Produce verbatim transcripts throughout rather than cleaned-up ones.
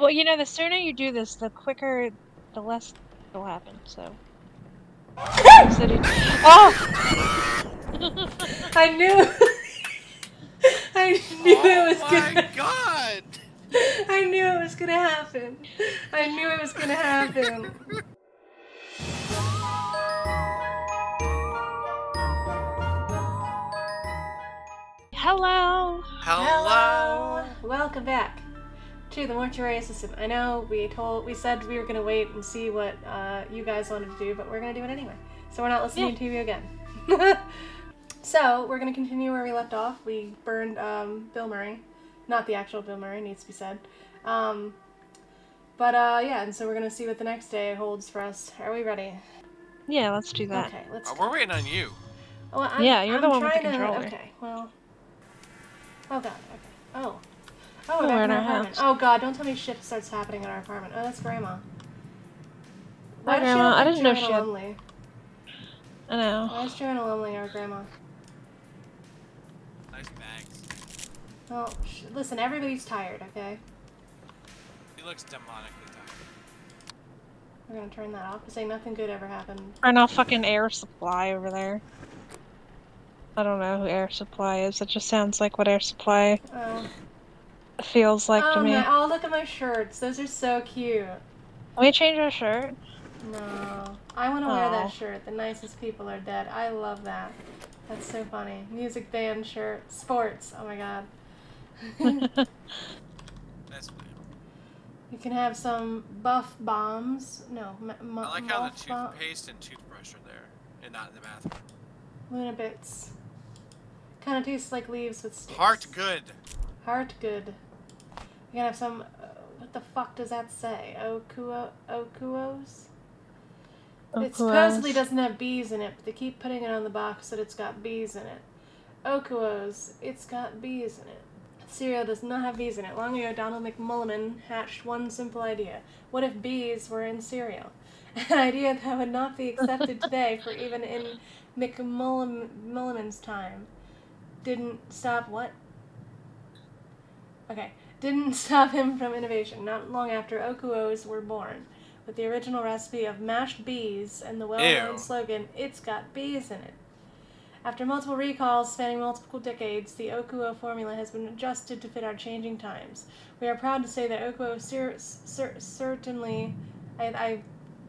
Well, you know, the sooner you do this, the quicker, the less will happen, so... Oh! I knew! I knew oh it was gonna... Oh my god! I knew it was gonna happen. I knew it was gonna happen. Hello! Hello! Hello! Welcome back to The Mortuary Assistant. I know we told, we said we were going to wait and see what uh, you guys wanted to do, but we're going to do it anyway. So we're not listening yeah. to you again. So we're going to continue where we left off. We burned um, Bill Murray. Not the actual Bill Murray, needs to be said. Um, but uh, yeah, and so we're going to see what the next day holds for us. Are we ready? Yeah, let's do that. Okay, let's uh, We're waiting on you. Well, I'm, yeah, you're I'm the one with the controller. To, okay, well... Oh god, okay. Oh. Oh, we're in our apartment. House. Oh god, don't tell me shit starts happening in our apartment. Oh, that's Grandma. Why Hi, Grandma. I didn't know she had... lonely? I know. Why is Joanna lonely, our Grandma? Nice bags. Well, sh listen, everybody's tired, okay? He looks demonically tired. We're gonna turn that off and say nothing good ever happened. Turn off fucking Air Supply over there. I don't know who Air Supply is. It just sounds like what Air Supply... Oh. feels like oh, to me. My, oh, look at my shirts. Those are so cute. Can we change our shirt? No. I want to oh. wear that shirt. The nicest people are dead. I love that. That's so funny. Music band shirt. Sports. Oh my god. That's weird. You can have some buff bombs. No. M m I like how the toothpaste and toothbrush are there. And not in the bathroom. Luna bits. Kind of tastes like leaves with sticks. Heart good. Heart good. We're gonna have some. Uh, what the fuck does that say? Okuo, Okuos? Okuos. It supposedly doesn't have bees in it, but they keep putting it on the box that it's got bees in it. Okuos. It's got bees in it. Cereal does not have bees in it. Long ago, Donald McMulliman hatched one simple idea. What if bees were in cereal? An idea that would not be accepted today for even in McMulliman's time. Didn't stop what? Okay, didn't stop him from innovation. Not long after, Okuos were born, with the original recipe of mashed bees and the well-known slogan, "It's got bees in it." After multiple recalls spanning multiple decades, the Okuo formula has been adjusted to fit our changing times. We are proud to say that Okuo cer cer certainly, I, I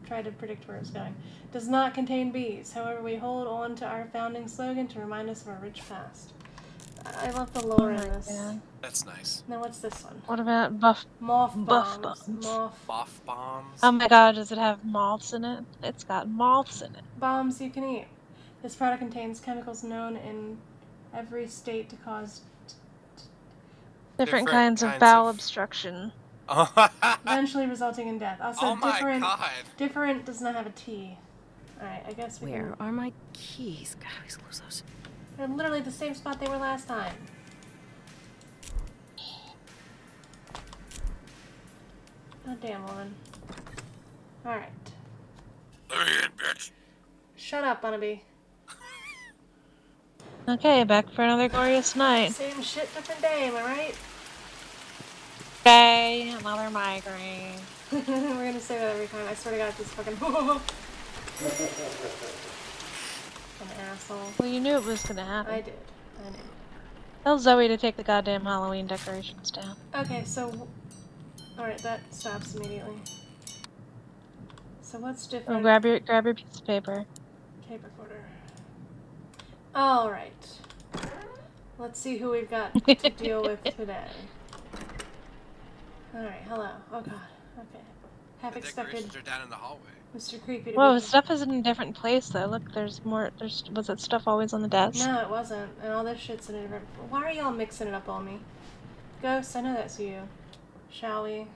tried to predict where it was going, does not contain bees. However, we hold on to our founding slogan to remind us of our rich past. I love the lore in oh this. God. That's nice. Now what's this one? What about buff moth bombs? Buff bombs. Moth. Buff bombs. Oh my god, does it have moths in it? It's got moths in it. Bombs you can eat. This product contains chemicals known in every state to cause t t different, different kinds, kinds of bowel of... obstruction, eventually resulting in death. Also, oh my different. God. Different does not have a T. All right, I guess we. Where can... are my keys? God, we lose those. They're literally the same spot they were last time. Oh, damn woman. Alright. Let me in, bitch. Shut up, Butterbee. Okay, back for another glorious night. Same shit, different day, am I right? Day, another migraine. We're gonna say that every time. I swear to God, this fucking... An asshole. Well, you knew it was gonna happen. I did. I knew. Tell Zoe to take the goddamn Halloween decorations down. Okay, so... Alright, that stops immediately. So what's different? Oh, grab your, grab your piece of paper. Tape recorder. Alright. Let's see who we've got to deal with today. Alright, hello. Oh god. Okay. Half expected. The decorations are down in the hallway. Mister Creepy. Whoa, stuff is in a different place though. Look, there's more. There's was that stuff always on the desk? No, it wasn't. And all this shit's in a different. Why are y'all mixing it up on me? Ghosts, I know that's you. Shall we?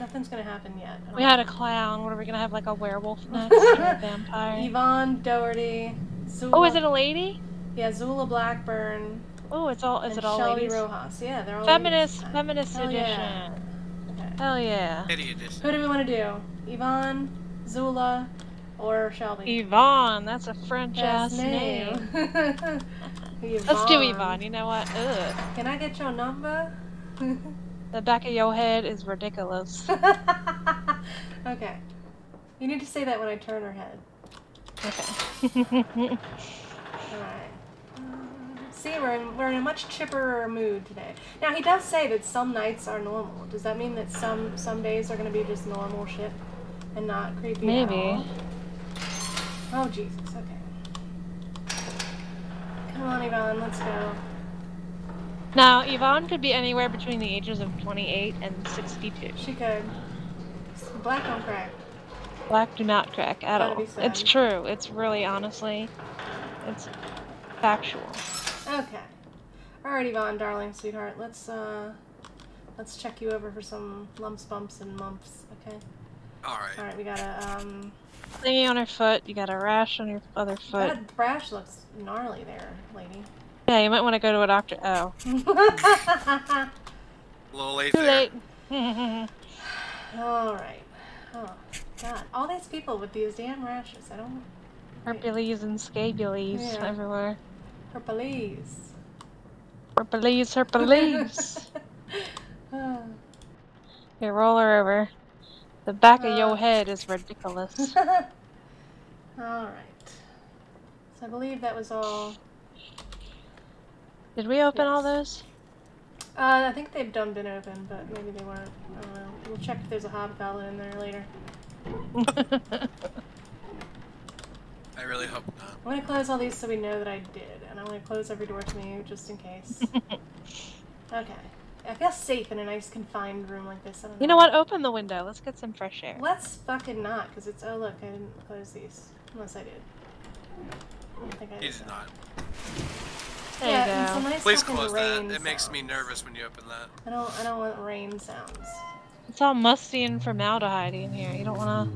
Nothing's gonna happen yet. We had a clown. What are we gonna have? Like a werewolf next? Or a vampire? Yvonne Doherty. Zula. Oh, is it a lady? Yeah, Zula Blackburn. Oh, it's all. Is and it all Shelby ladies? Shelby Rojas. Yeah, they're all. Feminist, ladies. feminist Hell edition. Yeah. Okay. Hell yeah. Kitty edition. Who do we want to do? Yvonne. Zula or Shelby? Yvonne, that's a French ass name. name. Let's do Yvonne, you know what? Ugh. Can I get your number? The back of your head is ridiculous. Okay. You need to say that when I turn her head. Okay. Alright. Um, see, we're in, we're in a much chipperer mood today. Now, he does say that some nights are normal. Does that mean that some, some days are going to be just normal shit and not creepy? Maybe. At all? Oh, Jesus. Okay. Come on, Yvonne. Let's go. Now, Yvonne could be anywhere between the ages of twenty-eight and sixty-two. She could. Black don't crack. Black do not crack at all. It's true. It's really, honestly, it's factual. Okay. All right, Yvonne, darling, sweetheart. Let's, uh, let's check you over for some lumps, bumps, and mumps, okay? All right. All right, we got a, um... thingy on her foot. You got a rash on your other foot. That rash looks gnarly there, lady. Yeah, you might want to go to a doctor. Oh. A little late there. Too late. Alright. Oh, God. All these people with these damn rashes. I don't... Herpes and scabies yeah. everywhere. Herpes. Herpes, herpes. Oh. Here, roll her over. The back uh. of your head is ridiculous. Alright. So I believe that was all... Did we open yes. all those? Uh, I think they've done been open, but maybe they weren't. I don't know. We'll check if there's a hobgoblin in there later. I really hope not. I'm gonna close all these so we know that I did, and I'm gonna close every door to me just in case. Okay. I feel safe in a nice confined room like this. I don't know. You know what? Open the window. Let's get some fresh air. Let's fucking not, because it's. Oh, look, I didn't close these. Unless I did. I don't think I did. He's so. not. There yeah, you go. Nice Please close that. It makes sounds. me nervous when you open that. I don't. I don't want rain sounds. It's all musty and formaldehyde in here. You don't want to.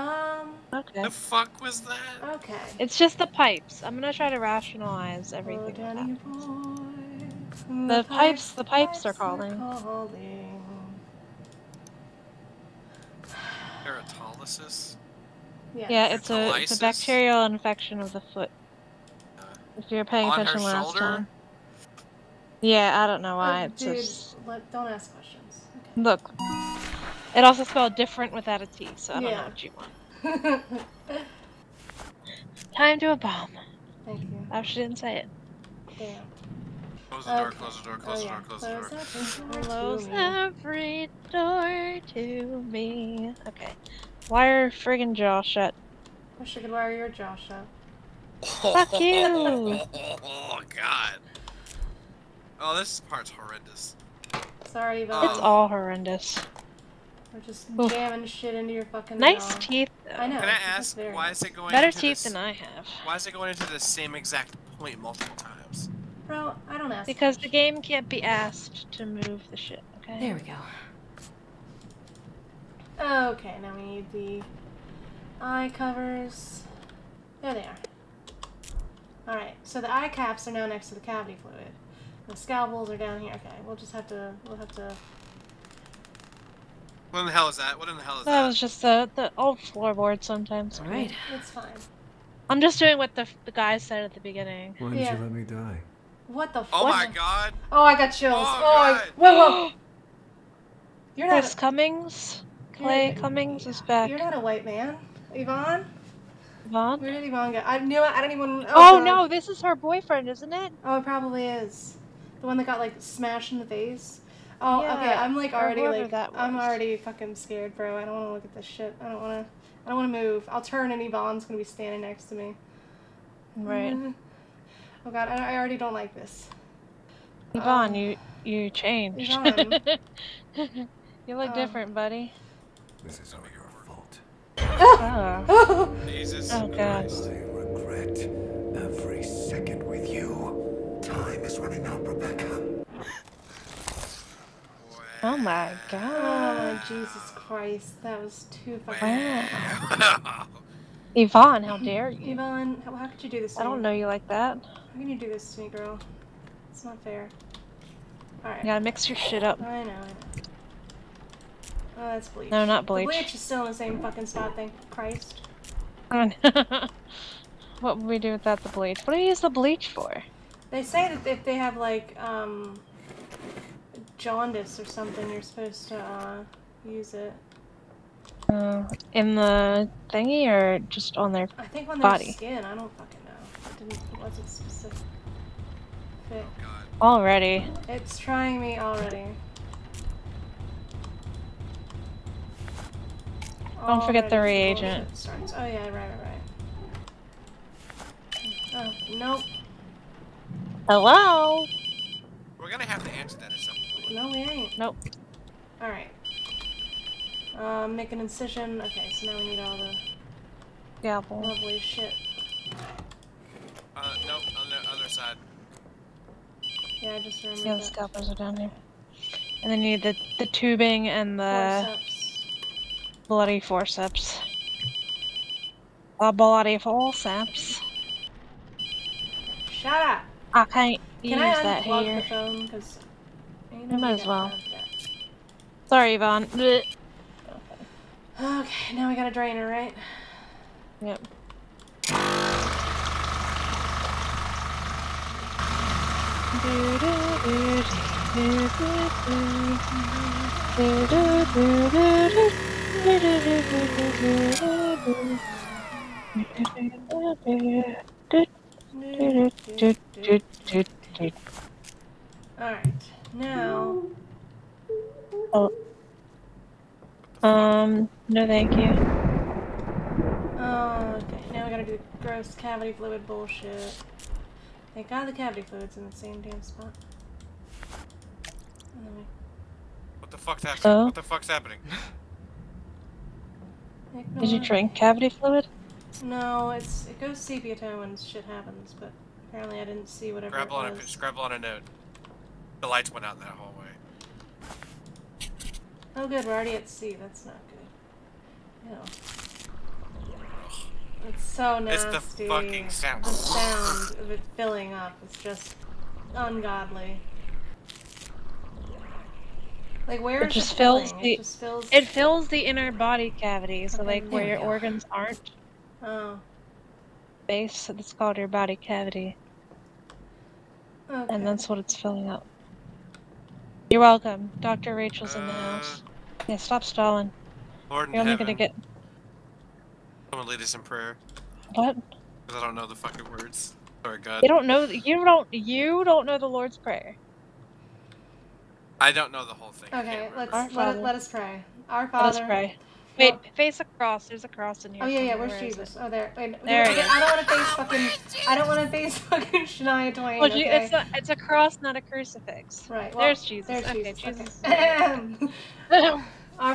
Um. Okay. The fuck was that? Okay. It's just the pipes. I'm gonna try to rationalize everything. Oh, Danny boy, the, the pipes. The pipes, pipes are calling. Are calling. Keratolysis. Yes. Yeah, it's a, it's a bacterial infection of the foot. If you're paying on attention last shoulder? time. Yeah, I don't know why. Oh, it's dude, just... let, don't ask questions. Okay. Look. It also spelled different without a T, so I yeah. don't know what you want. Time to a bomb. Thank you. I actually didn't say it. Yeah. Close the okay. door, close the door, close oh, the door, close yeah. the door. Close, door close to every door to me. Okay. Wire friggin' jaw shut. Wish I could wire your jaw shut. Fuck you! Oh, God. Oh, this part's horrendous. Sorry, but um, it's all horrendous. We're just Oof. jamming shit into your fucking Nice jaw. teeth, though. I know. Can I ask, very... why is it going Better into teeth this... than I have. Why is it going into the same exact point multiple times? Bro, I don't ask. Because much. the game can't be asked to move the shit, okay? There we go. Okay, now we need the eye covers. There they are. Alright, so the eye caps are now next to the cavity fluid. The scalpels are down here. Okay, we'll just have to, we'll have to... What in the hell is that? What in the hell is that? That was just the, the old floorboard sometimes. Alright. It's fine. I'm just doing what the, the guy said at the beginning. Why did yeah. you let me die? What the fuck? Oh my god! Oh, I got chills. Oh, oh I... Whoa, whoa! You're not Chris a... Cummings? Clay You're... Cummings is back. You're not a white man. Yvonne? Yvonne? Where did Yvonne go? I knew it. I don't even. Oh, oh no, this is her boyfriend, isn't it? Oh, it probably is. The one that got like smashed in the face. Oh, yeah, okay. I'm like already like I'm already fucking scared, bro. I don't want to look at this shit. I don't want to. I don't want to move. I'll turn, and Yvonne's gonna be standing next to me. Right. Mm-hmm. Oh God, I, I already don't like this. Yvonne, um, you you changed. Yvonne. You look um, different, buddy. This is all your fault. Oh. Jesus oh, God. I regret every second with you. Time is running out, Rebecca. Oh my God. Oh, Jesus Christ. That was too fucking... Wow. Yvonne, how dare you? Yvonne, how, how could you do this to me? I don't know you like that. How can you do this to me, girl? It's not fair. Alright. You gotta mix your shit up. I know, I know. Oh, that's bleach. No, not bleach. The bleach is still in the same fucking spot, thank Christ. What would we do without the bleach? What do you use the bleach for? They say that if they have, like, um... jaundice or something, you're supposed to uh, use it. Uh, in the thingy or just on their body? I think on their body. Skin. I don't fucking know. It, didn't, it wasn't specific. It, already. It's trying me already. Don't forget the reagent. Starts. Oh yeah, right, right, right. Oh, nope. Hello? We're gonna have to answer that at some point. No, we ain't. Nope. Alright. Um, make an incision. Okay, so now we need all the... Gavel. Lovely shit. Uh, nope, on the other side. Yeah, I just remembered. Yeah, the scalpers are down here. And then you need the, the tubing and the... Forceps. Bloody forceps. A bloody forceps. Shut up! I can't use that here. Can I unplug the phone? 'Cause ain't nobody might as well. Sorry, Yvonne. Okay. Okay, now we gotta drain her, right? Yep. Alright, now... Oh. Um, no thank you. Oh, okay. Now we gotta do the gross cavity fluid bullshit. Thank God the cavity fluid's in the same damn spot. And then we... What the fuck's happening? Oh? What the fuck's happening? Did you drink cavity fluid? No, it's it goes sepia tone when shit happens, but apparently I didn't see whatever it was. On a, scrabble on a note. The lights went out in that hallway. Oh good, we're already at sea. That's not good. No. It's so nasty. It's the fucking sound. The sound of it filling up is just ungodly. Like where it is just it fills the, it just fills it fills the inner body cavity, so okay, like where your go. organs aren't. Oh. Base, it's called your body cavity. Okay. And that's what it's filling up. You're welcome. Doctor Rachel's uh, in the house. Yeah, stop stalling. Lord You're in only heaven. gonna get. Someone lead us in prayer. What? Because I don't know the fucking words. Sorry, God. You don't know. You don't. You don't know the Lord's Prayer. I don't know the whole thing. Okay, let's let, let us pray. Our Father. Let us pray. Wait, face a cross. There's a cross in here. Oh yeah, yeah. Where's Where Jesus? Oh there. Wait, there. Dude, I don't want to face fucking. I don't want to face fucking Shania Twain. Well, okay? it's a it's a cross, not a crucifix. Right. Well, there's Jesus. There's okay, Jesus. Jesus. Okay. Our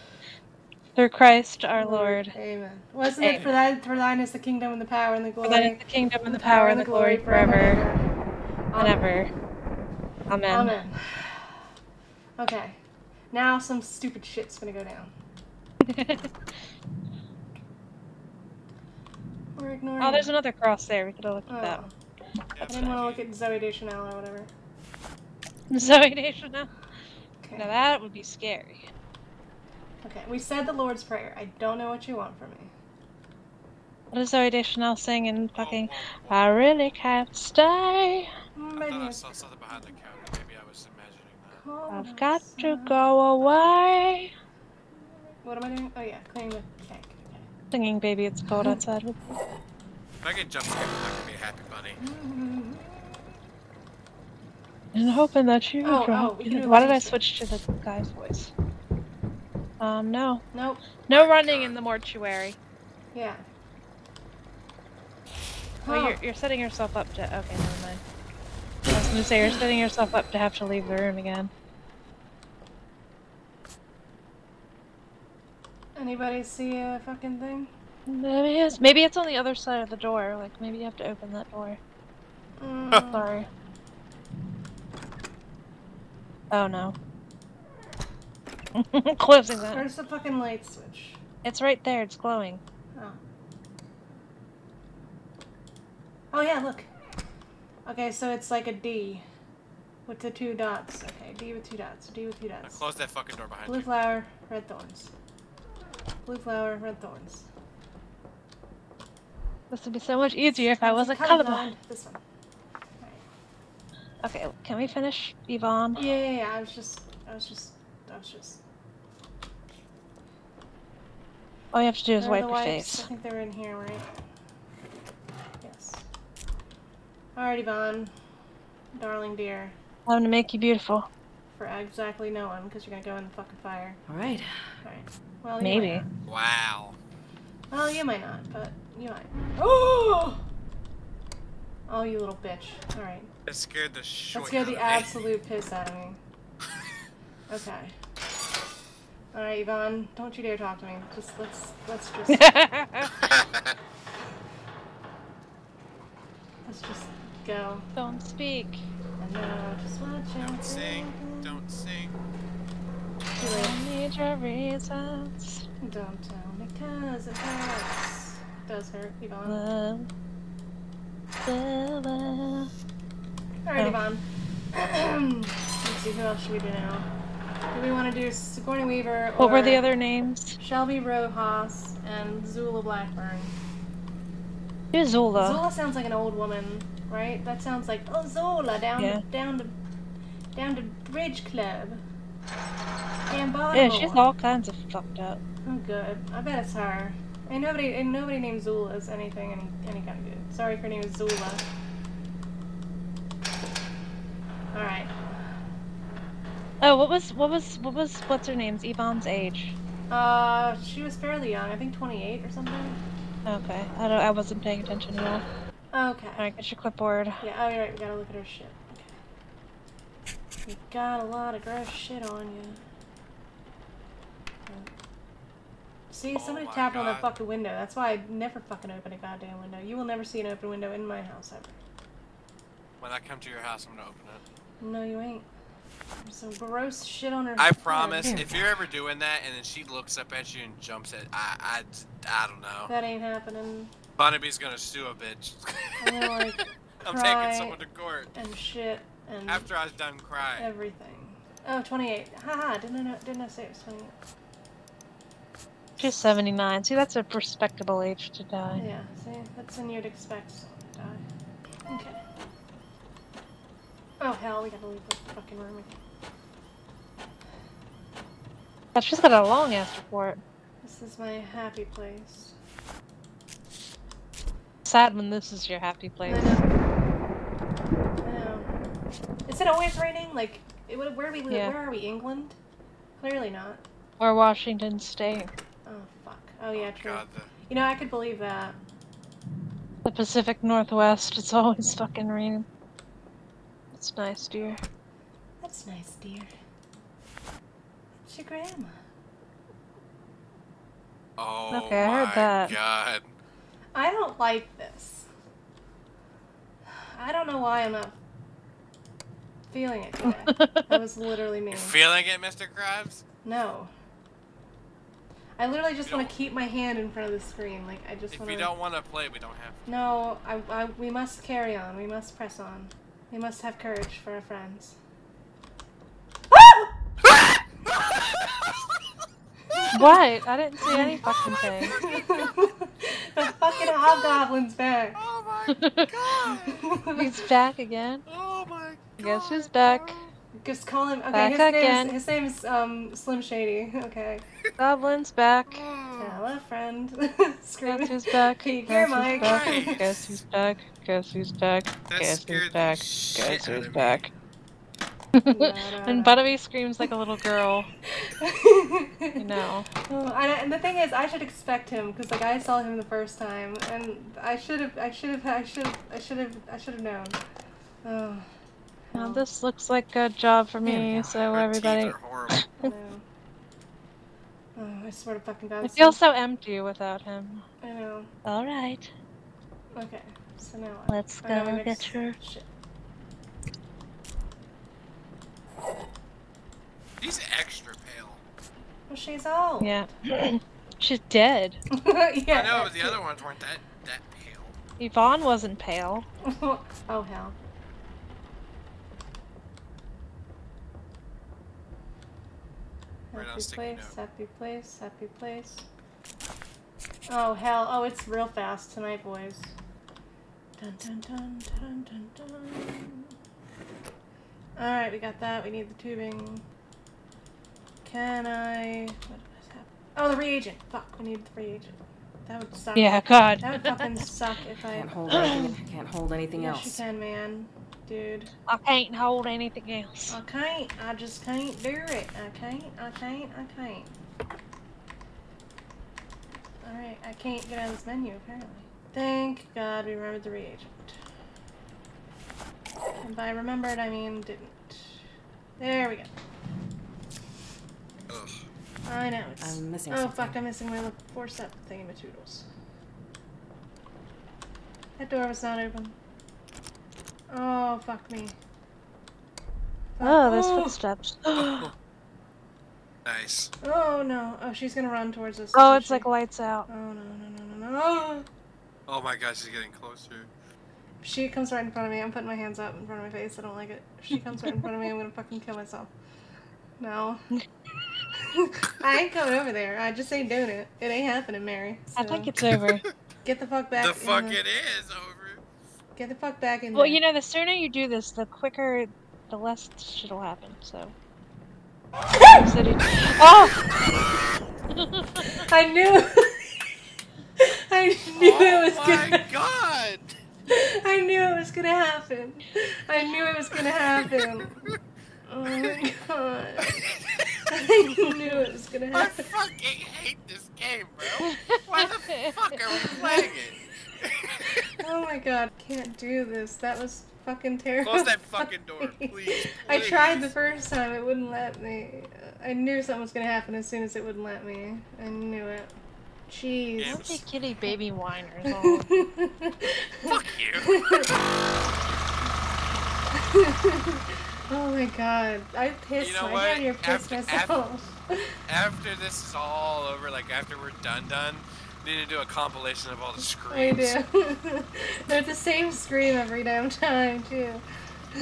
Through Christ our Lord. Amen. Wasn't it for thine, for thine is the kingdom and the power and the glory? For thine is the kingdom and the power and the glory forever and ever. Amen. Amen. Okay. Now some stupid shit's gonna go down. We're ignoring oh, there's it. another cross there. We could have looked oh. at that one. Yeah, I didn't want to look at Zoe Deschanel or whatever. Zoe Deschanel? Okay. Now that would be scary. Okay, we said the Lord's Prayer. I don't know what you want from me. What does Zoe Deschanel sing in fucking... Oh, oh, oh. I really can't stay. I thought I saw something behind the counter. Maybe I was imagining that. I've got to go away. What am I doing? Oh yeah, cleaning the tank. Singing, baby, it's cold outside. If I get jump scared, I'm not gonna be a happy bunny. And hoping that you oh, drop. Oh, Why did I switch to the guy's voice? Um, no. Nope. No running in the mortuary. Yeah. Well, oh, oh. you're, you're setting yourself up to. Okay, never mind. I was gonna say, you're setting yourself up to have to leave the room again. Anybody see a fucking thing? Maybe it's, maybe it's on the other side of the door. Like, maybe you have to open that door. Mm. Sorry. Oh, no. Closing that. Where's the fucking light switch? It's right there. It's glowing. Oh. Oh yeah, look. Okay, so it's like a D with the two dots. Okay, D with two dots. D with two dots. Now close that fucking door behind you. Blue flower, red thorns. Blue flower, red thorns. This would be so much easier if I wasn't colorblind. This one. Right. Okay, can we finish, Yvonne? Yeah, yeah, yeah. I was just, I was just, I was just. All you have to do is wipe your face. I think they're in here, right? Yes. All right, Yvonne, darling dear. I'm gonna make you beautiful. For exactly no one, because you're gonna go in the fucking fire. All right. All right. Well, maybe. Wow. Well, you might not, but. You might. Oh! Oh, you little bitch. Alright. That scared the shit. That scared the absolute piss out of me. Okay. Alright, Yvonne, don't you dare talk to me. Just let's let's just let's just go. Don't speak. I know, just watch. Don't sing. Don't sing. Don't need your reasons. Don't tell me 'cause it hurts. Does hurt, Yvonne. Love, love, love. All right, oh. Yvonne. Let's see, who else should we do now? Do we want to do Sigourney Weaver or... What were the other names? Shelby Rojas and Zula Blackburn. Who's Zula? Zula sounds like an old woman, right? That sounds like, oh, Zula, down, yeah. to, down, to, down to Bridge Club. And yeah, she's all kinds of fucked up. Oh, good. I bet it's her. And nobody, and nobody named Zula is anything, any, any kind of good. Sorry if her name is Zula. All right. Oh, what was, what was, what was, what's her name's, Yvonne's age? Uh, she was fairly young. I think twenty-eight or something. Okay. I don't, I wasn't paying attention at all. Okay. All right, get your clipboard. Yeah, oh, you're right. We gotta look at her shit. Okay. You got a lot of gross shit on you. See, somebody oh tapped God. on that fucking window. That's why I never fucking open a goddamn window. You will never see an open window in my house ever. When I come to your house, I'm gonna open it. No, you ain't. There's some gross shit on her. I promise. Here. If you're ever doing that, and then she looks up at you and jumps at, I, I, I don't know. That ain't happening. Butterbee's gonna sue a bitch. I'm gonna, like, I'm taking someone to court. And shit. And after I was done crying. Everything. Oh, twenty-eight. Haha. Didn't I know, didn't I say it was twenty-eight? She's seventy-nine. See, that's a respectable age to die. Yeah, see? That's when you'd expect someone to die. Okay. Oh, hell, we gotta leave this fucking room again. God, she's got a long-ass report. This is my happy place. Sad when this is your happy place. I know. I know. Is it always raining? Like, it, where, are we, yeah. where are we, England? Clearly not. Or Washington State. Oh, fuck. Oh, yeah, true. God, the... You know, I could believe that. The Pacific Northwest, it's always fucking raining. That's nice, dear. That's nice, dear. It's your grandma. Oh, okay, I heard that. God. I don't like this. I don't know why I'm not feeling it today. That was literally me. You're feeling it, Mister Krabs? No. I literally just want to keep my hand in front of the screen, like I just want to... If we don't want to play, we don't have to. No, I, I, we must carry on. We must press on. We must have courage for our friends. What? I didn't see any fucking thing. The fucking hobgoblin's back. Oh my god. He's back again. Oh my god. Guess who's back? Just call him. Okay, back his, again. Name is, his name is um, Slim Shady. Okay. Goblin's back. Hello, friend. Guess who's back? Guess who's Mike. back? Nice. Guess who's back? Guess who's back? That Guess who's back? Guess who's back? And Butterbee screams like a little girl. You know. Oh, I, and the thing is, I should expect him because like I saw him the first time, and I should have, I should have, I should, I should have, I should have known. Oh. Now well, this looks like a job for me, so Our everybody. Teeth are horrible. No. Oh, I swear to fucking God. I feel so empty without him. I know. All right. Okay, so now what? Let's go right, get your shit. He's extra pale. Well, she's old. Yeah. She's dead. Yeah. I know, but the other ones weren't that, that pale. Yvonne wasn't pale. Oh, hell. Right happy place, note. happy place, happy place. Oh, hell. Oh, it's real fast tonight, boys. Dun, dun, dun, dun, dun, dun. Alright, we got that. We need the tubing. Can I... What? Oh, the reagent. Fuck, we need the reagent. That would suck. Yeah, God. That would fucking suck if I... Can't hold anything, can't hold anything yes, else. Yes, you can, man. Dude. I can't hold anything else. I can't. I just can't do it. I can't. I can't. I can't. Alright, I can't get out of this menu, apparently. Thank God we remembered the reagent. And by remembered, I mean didn't. There we go. Ugh. I know. It's... I'm missing. Oh something. Fuck! I'm missing my little forceps thingymatoodles. That door was not open. Oh fuck me! Fuck. Oh, there's oh. footsteps. Nice. Oh no! Oh, she's gonna run towards us. Oh, it's she? like lights out. Oh no no no no no! Oh my God, she's getting closer. If she comes right in front of me. I'm putting my hands up in front of my face. I don't like it. If she comes right in front of me, I'm gonna fucking kill myself. No. I ain't coming over there. I just ain't doing it. It ain't happening, Mary. So. I think it's over. Get the fuck back. The fuck the... it is over. Get the fuck back in. Well, there. you know, the sooner you do this, the quicker, the less shit'll happen. So. Oh! I knew. I knew oh it was gonna. Oh my God! I knew it was gonna happen. I knew it was gonna happen. Oh my God. I knew it was gonna happen. I fucking hate this game, bro. Why the fuck are we playing it? Oh my God, can't do this. That was fucking terrible. Close that fucking door, please, please. I tried the first time, it wouldn't let me. I knew something was gonna happen as soon as it wouldn't let me. I knew it. Jeez. Don't be kitty baby whiners all. Fuck you. Oh my God, I pissed you know my head here, pissed after, myself. After, after this is all over, like after we're done done, we need to do a compilation of all the screams. We do. They're the same scream every damn time, too.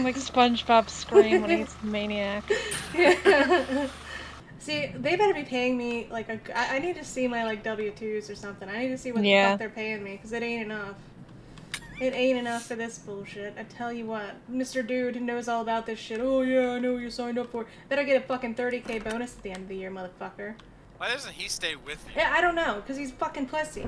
Like SpongeBob's scream when he's a maniac. Yeah. See, they better be paying me, like, a, I need to see my, like, W twos or something. I need to see what yeah. the fuck they're paying me, because it ain't enough. It ain't enough for this bullshit. I tell you what, Mister Dude who knows all about this shit. Oh yeah, I know what you signed up for. Better get a fucking thirty K bonus at the end of the year, motherfucker. Why doesn't he stay with you? Yeah, I don't know, cause he's fucking pussy.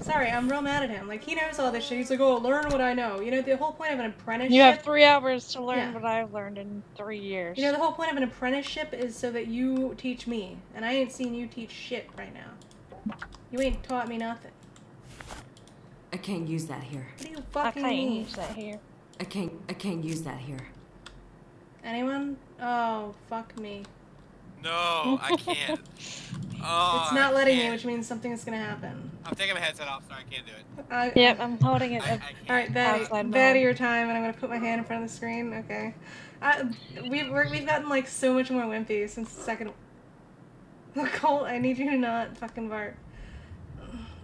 Sorry, I'm real mad at him. Like, he knows all this shit. He's like, oh, learn what I know. You know, the whole point of an apprenticeship... You have three hours to learn yeah. what I've learned in three years. You know, the whole point of an apprenticeship is so that you teach me. And I ain't seen you teach shit right now. You ain't taught me nothing. I can't use that here. What do you fucking I can't mean? use that here. I can't. I can't use that here. Anyone? Oh, fuck me. No, I can't. Oh, it's not I letting can't. me, which means something is gonna happen. I'm taking my headset off, so I can't do it. Uh, yep, I'm holding it. I, I All right, Betty, Betty, your time, and I'm gonna put my hand in front of the screen. Okay. I, we've we're, we've gotten like so much more wimpy since the second. Nicole, I need you to not fucking bark.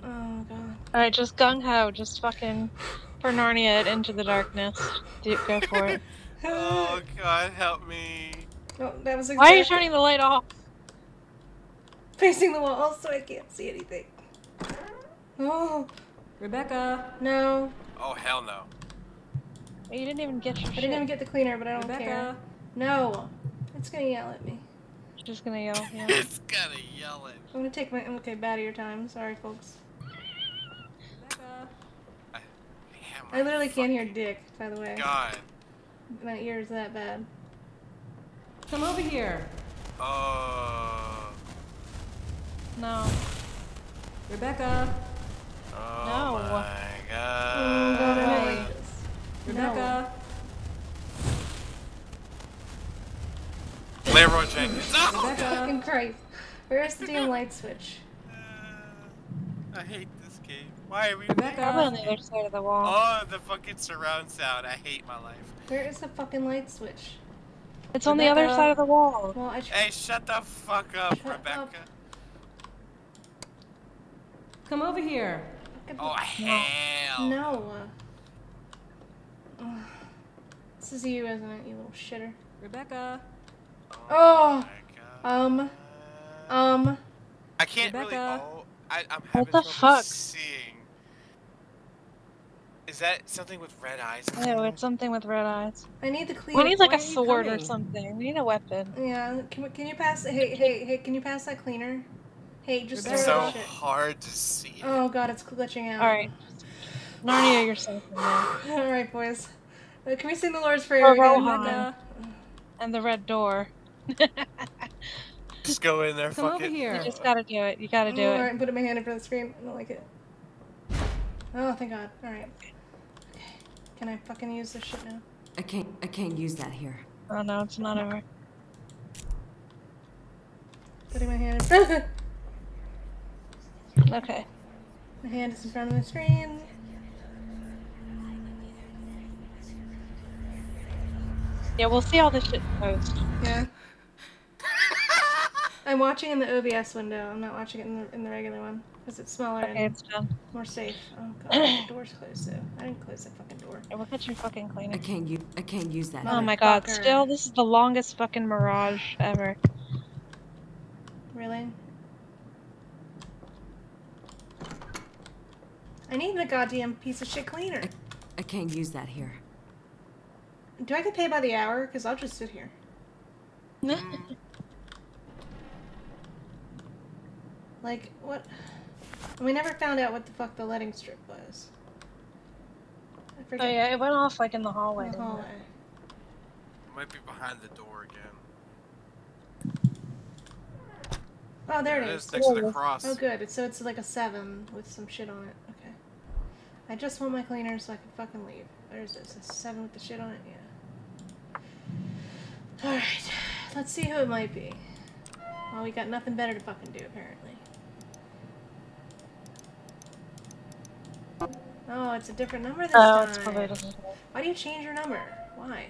Oh God. Alright, just gung-ho, just fucking for Narnia into the darkness. Deep, go for it. Oh God, help me. Oh, that was exactly... Why are you turning the light off? Facing the wall so I can't see anything. Oh. Rebecca. No. Oh, hell no. You didn't even get your I shit. didn't even get the cleaner, but I don't Rebecca. care. No. It's gonna yell at me. It's just gonna yell. Yeah. It's gonna yell at me. I'm gonna take my... Okay, bad of your time. Sorry, folks. I literally can't hear dick, by the way. God. My ear is that bad. Come over here. Oh. Uh, no. Rebecca. Oh no. My God. Oh, God, like this. Rebecca. No. Leroy Jenkins. Oh, Rebecca. Fucking Christ. Where's the damn light switch? Uh, I hate this. Why are we back on the other side of the wall? Oh, the fucking surround sound. I hate my life. Where is the fucking light switch? It's Rebecca. On the other side of the wall. Well, I hey, shut the fuck up, shut Rebecca. Up. Come over here. Oh, hell. No. no. This is you, isn't it, you little shitter? Rebecca. Oh. oh um. Um. I can't Rebecca. really. Oh, I, I'm having what the fuck? Seeing. Is that something with red eyes? No, it's something with red eyes. I need the cleaver. We need like Why a sword or something. We need a weapon. Yeah. Can we, can you pass? Hey, hey, hey! Can you pass that cleaner? Hey, just it's so shit. hard to see. It. Oh god, it's glitching out. All right, Narnia, you're safe. All right, boys. Uh, can we sing the Lord's Prayer again? Rebecca. And the red door. Just go in there. Come fuck over it. here. You just gotta do it. You gotta do oh, it. All right, put my hand in front of the screen. I don't like it. Oh, thank god. All right. Can I fucking use this shit now? I can't. I can't use that here. Oh no, it's not over. Putting my hand. In okay. My hand is in front of the screen. Yeah, we'll see all this shit post. Yeah. I'm watching in the O B S window. I'm not watching it in the in the regular one. Cause it's smaller okay, and it's done. More safe. Oh god, the door's closed though. I didn't close that fucking door. Hey, look at your fucking cleaner. I can't use. I can't use that. Oh my god! Fucker. Still, this is the longest fucking mirage ever. Really? I need the goddamn piece of shit cleaner. I, I can't use that here. Do I get paid by the hour? Cause I'll just sit here. Like what? We never found out what the fuck the letting strip was. I forget. Oh yeah, it went off like in the hallway. In the hallway. It might be behind the door again. Oh, there, there it is. It is next to the cross. Oh good, it's, so it's like a seven with some shit on it. Okay. I just want my cleaner so I can fucking leave. Where is this? It's a seven with the shit on it? Yeah. Alright, let's see who it might be. Well, we got nothing better to fucking do apparently. Oh, it's a different number this oh, time. It's probably different. Why do you change your number? Why?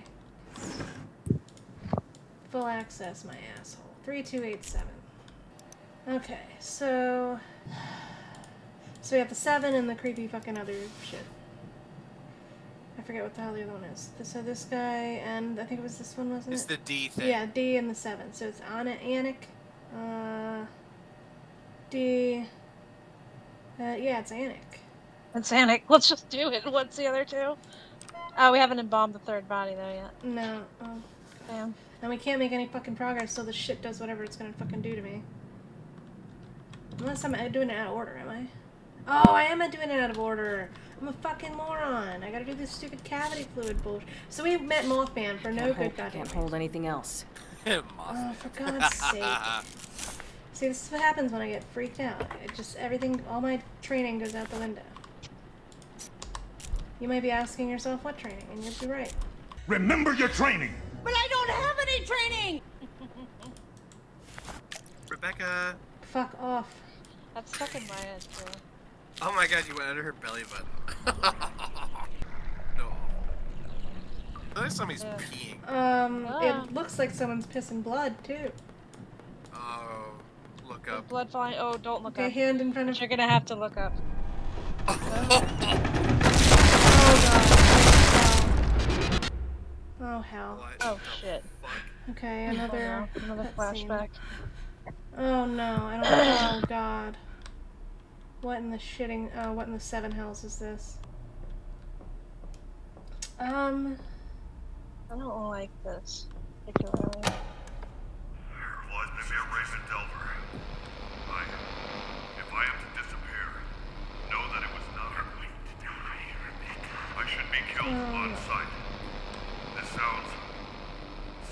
Full access, my asshole. three two eight seven. Okay, so... So we have the seven and the creepy fucking other shit. I forget what the hell the other one is. So this guy and... I think it was this one, wasn't it's it? It's the D thing. Yeah, D and the seven. So it's Anna, Anik, uh... D... Uh, yeah, it's Anik. Sanic. Let's just do it. What's the other two? Oh, we haven't embalmed the third body though yet. No. Oh. Damn. And we can't make any fucking progress so this shit does whatever it's gonna fucking do to me. Unless I'm doing it out of order, am I? Oh, I am doing it out of order. I'm a fucking moron. I gotta do this stupid cavity fluid bullshit. So we met Mothman for no good goddamn. Can't hold anything else. Oh, for God's sake. See, this is what happens when I get freaked out. It just everything, all my training goes out the window. You might be asking yourself what training, and you'd be right. Remember your training! But I don't have any training! Rebecca! Fuck off. That's stuck in my head, too. Oh my god, you went under her belly button. No. I feel like somebody's yeah. peeing. Um, ah. It looks like someone's pissing blood, too. Oh, look up. With blood flying. Oh, don't look okay, up. A hand in front of you. You're gonna have to look up. Oh hell. Oh shit. Okay, another another flashback. Oh no, I don't know. Oh god. What in the shitting oh what in the seven hells is this? Um I don't like this particularly. Blood may be a raven delver. I if I am to disappear, know that it was not her fleet to do it. I should be killed on sight. Sounds,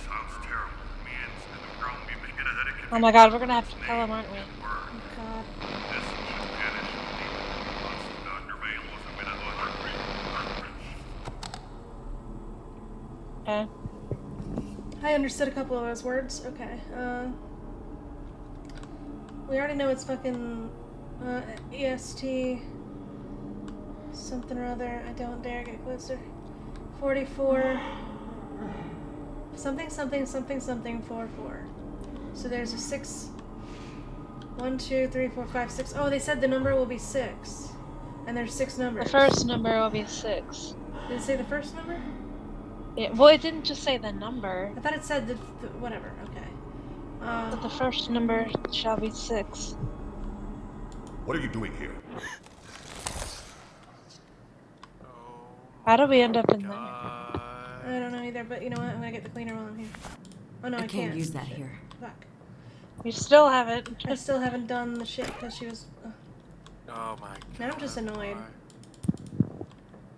sounds terrible. Me and the girl will be making a headache. Oh my god, we're gonna have to tell him, aren't we? Oh god. This should vanish from the constant underveil was a bit of an underbridge. Okay. I understood a couple of those words. Okay. Uh, we already know it's fucking uh, E S T something or other. I don't dare get closer. forty-four. Something, something, something, something, four, four. So there's a six. One, two, three, four, five, six. Oh, they said the number will be six. And there's six numbers. The first number will be six. Did it say the first number? Yeah, well, it didn't just say the number. I thought it said the, the whatever, okay. Uh, but the first number shall be six. What are you doing here? How do we end up in there? I don't know either, but you know what? I'm gonna get the cleaner while I'm here. Oh no, I, I can't. I can't use that shit. Here. Fuck. You still haven't. I still haven't done the shit because she was... Ugh. Oh my god. Now I'm just annoyed.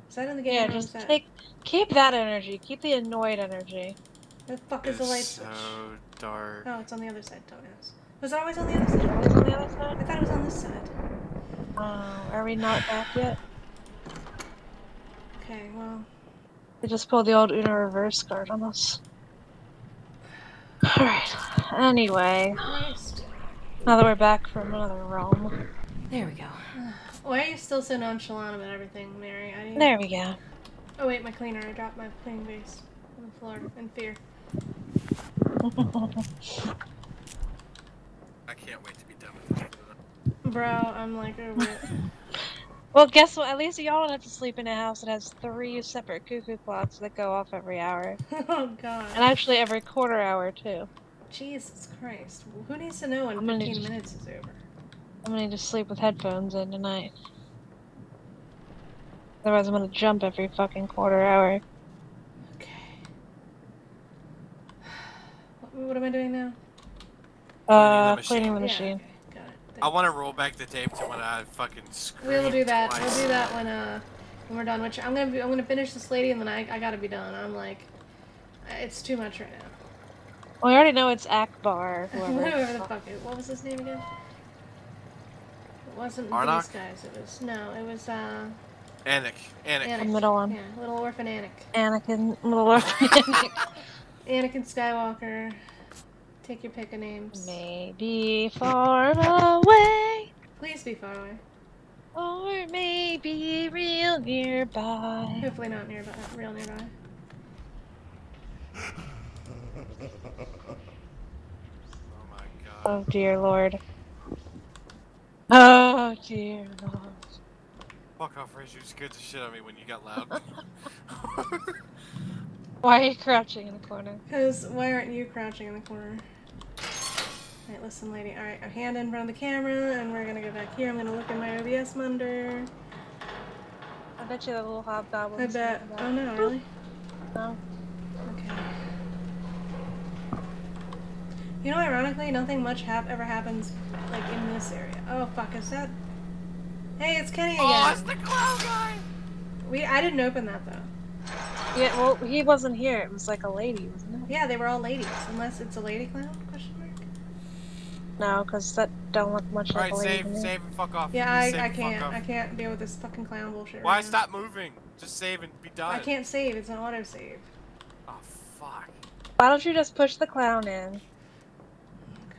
Is that in the game? Yeah, just take, keep that energy. Keep the annoyed energy. Where the fuck is the light switch? It's so dark. Oh, it's on the other side. Toenails. Was it always on the other side? Always on the other side? I thought it was on this side. Oh, uh, are we not back yet? Okay, well... They just pulled the old Uno reverse card on us. Alright, anyway. Now that we're back from another realm. There we go. Why are you still so nonchalant about everything, Mary? I mean, there we go. Oh wait, my cleaner. I dropped my cleaning base on the floor in fear. I can't wait to be done with it. Bro, I'm like over it. Well, guess what? At least y'all don't have to sleep in a house that has three separate cuckoo clocks that go off every hour. Oh god. And actually every quarter hour too. Jesus Christ. Who needs to know when fifteen minutes is over? I'm gonna need to sleep with headphones in tonight. Otherwise I'm gonna jump every fucking quarter hour. Okay. What, what am I doing now? Uh, cleaning the machine. Yeah, okay. Got it. I want to roll back the tape to when I fucking scream. We'll do that. Twice. We'll do that when uh when we're done. Which I'm gonna be, I'm gonna finish this lady and then I I gotta be done. I'm like, it's too much right now. Well, I already know it's Akbar. Whoever, whoever the fuck it. What was his name again? It wasn't Arnok? These guys. It was no. It was uh. Anik. Anik. Anik. The middle one. Yeah, little orphan Anik. Anakin. Little orphan Anik. Anakin Skywalker. Take your pick of names. Maybe far away. Please be far away. Or maybe real nearby. Hopefully not nearby. Real nearby. Oh my god. Oh dear lord. Oh dear lord. Fuck off, Rachel. You scared the shit out of me when you got loud. Why are you crouching in the corner? Because why aren't you crouching in the corner? Alright, listen lady. Alright, a hand in front of the camera, and we're gonna go back here. I'm gonna look in my O B S monitor. I bet you the little hobgoblin. I bet. Oh no, really? No. Okay. You know, ironically, nothing much hap ever happens, like, in this area. Oh, fuck, is that... Hey, it's Kenny again! Oh, it's the clown guy! We- I didn't open that, though. Yeah, well, he wasn't here. It was like a lady, wasn't it? Yeah, they were all ladies. Unless it's a lady clown? Question mark? No, because that don't look much like a lady. Alright, save, save and fuck off. Yeah, I, I can't. I can't deal with this fucking clown bullshit. Why stop moving? Just save and be done. I can't save. It's an autosave. Oh, fuck. Why don't you just push the clown in? Oh,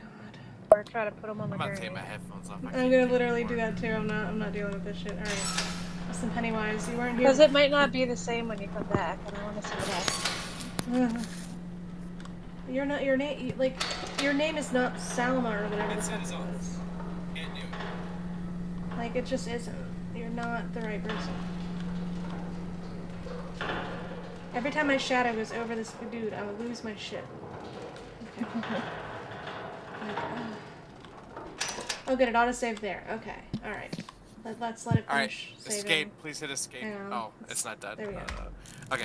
God. Or try to put him on the gurney. I'm gonna take my headphones off. I'm gonna literally do that, too. I'm not, I'm not dealing with this shit. Alright. Some Pennywise, you weren't here. Because it might not be the same when you come back, and I want to see what happens. You're not your name. You, like your name is not Salma or whatever the fuck it was. Like it just isn't. You're not the right person. Every time my shadow goes over this dude, I would lose my shit. Okay. Like, oh. Oh, good. It autosaved there. Okay. All right. Let, let's let it finish. Alright, escape. Please hit escape. Oh, it's, it's not done. There we go. Uh, okay.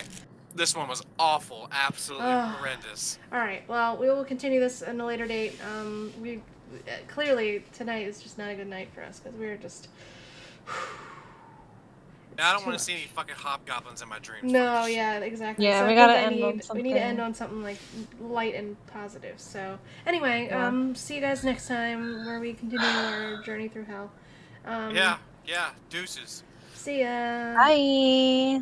This one was awful. Absolutely oh. horrendous. Alright, well, we will continue this at a later date. Um, we uh, clearly, tonight is just not a good night for us, because we were just... Now, I don't want to see any fucking hobgoblins in my dreams. No, much. yeah, exactly. Yeah, so we gotta end need, on something. We need to end on something, like, light and positive. So, anyway, yeah. um, see you guys next time, where we continue our journey through hell. Um, yeah, yeah, deuces. See ya. Bye.